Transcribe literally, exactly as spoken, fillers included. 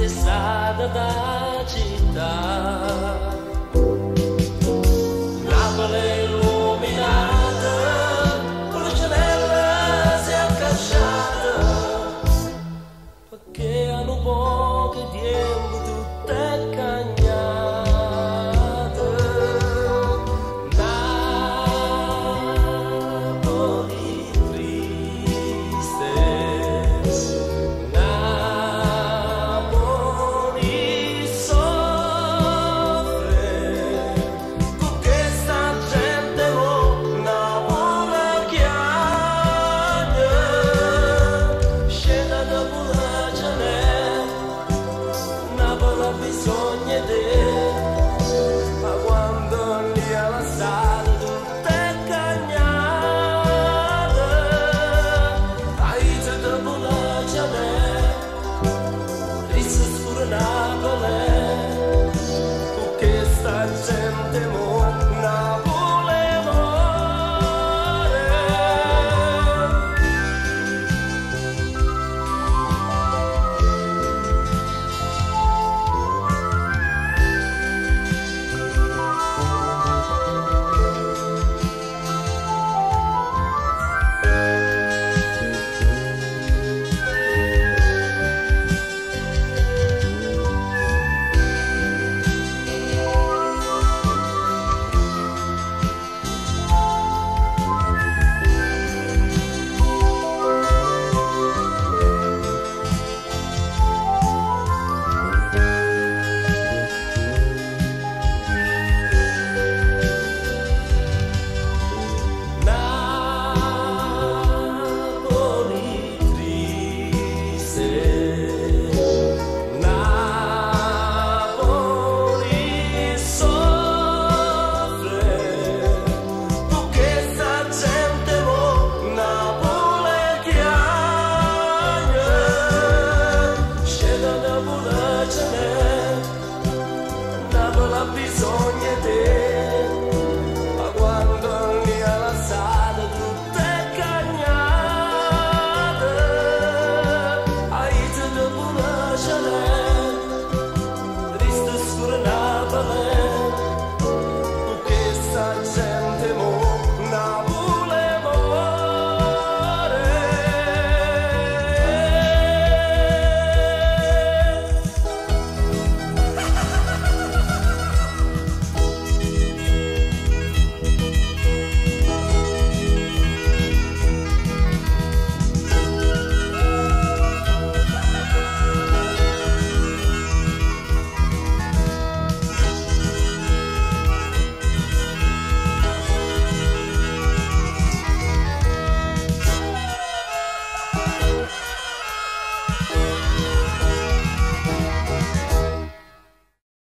necessária da città. Napoli illuminata, con le janelle si accasciata, perché hanno poche dietro tutte cagnate. Napoli triste, Napoli soffre, perché sta gente con Napoli chiama. Scena da pura gianella, Napoli ha bisogno di te, ma quando lì alla sala